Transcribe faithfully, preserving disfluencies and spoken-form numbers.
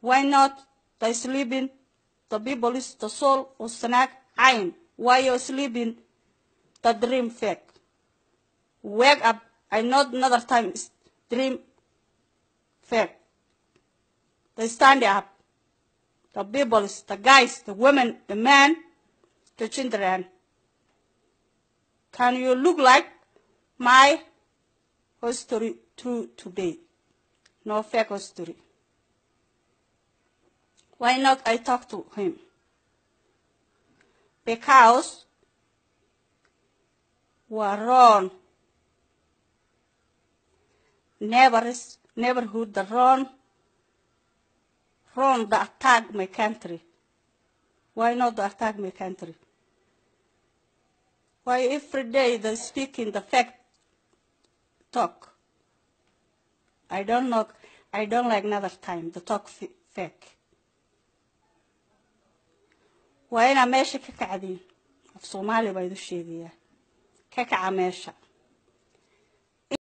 why not تسليب طبيب بوليس تصول والصناعة عين why you sleeping تدريم فيك wake up I not another time dream fake they stand up the people the guys the women the men the children can you look like my history true today no fake history why not I talk to him because were wrong neighbors neighborhood the wrong wrong the attack my country why not the attack my country why every day they speak in the fact talk I don't know I don't like another time the talk fake وأنا ماشي كعادين في صومالي بيدو الشيء دي كعامشة